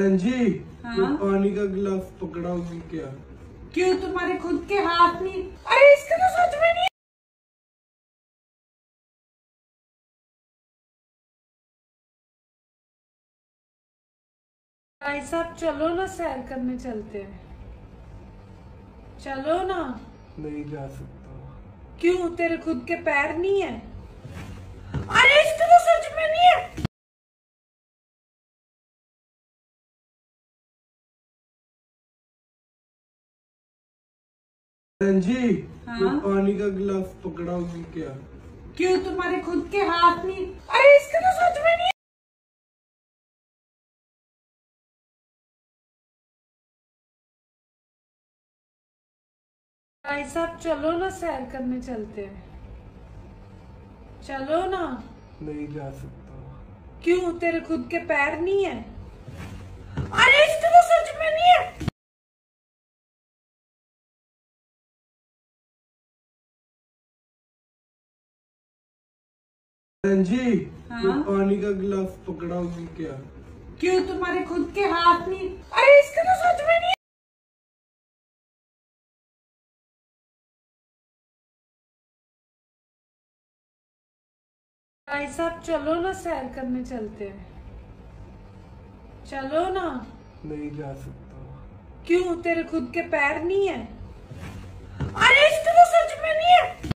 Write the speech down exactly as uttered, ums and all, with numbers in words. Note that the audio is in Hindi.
जी हाँ? पानी का गिलास पकड़ाओगी क्या? क्यों तुम्हारे खुद के हाथ नहीं? अरे इसका तो सच में नहीं। भाई साहब चलो ना सैर करने चलते हैं। चलो ना। नहीं जा सकता। क्यों तेरे खुद के पैर नहीं है? अरे इसका तो सच में नहीं है। जी हाँ? पानी का गिलास पकड़ाओगी क्या? क्यों तुम्हारे खुद के हाथ नहीं? अरे इसका तो सच में नहीं। भाई साहब चलो ना सैर करने चलते हैं। चलो ना। नहीं जा सकता। क्यों तेरे खुद के पैर नहीं है? अरे इसका तो सच में नहीं है। जी हाँ? पानी का गिलास पकड़ाओगी क्या? क्यों तुम्हारे खुद के हाथ नहीं? अरे इसका तो सच में नहीं। भाई साहब चलो ना सैर करने चलते हैं। चलो ना। नहीं जा सकता। क्यों तेरे खुद के पैर नहीं है? अरे इसका तो सच में नहीं है।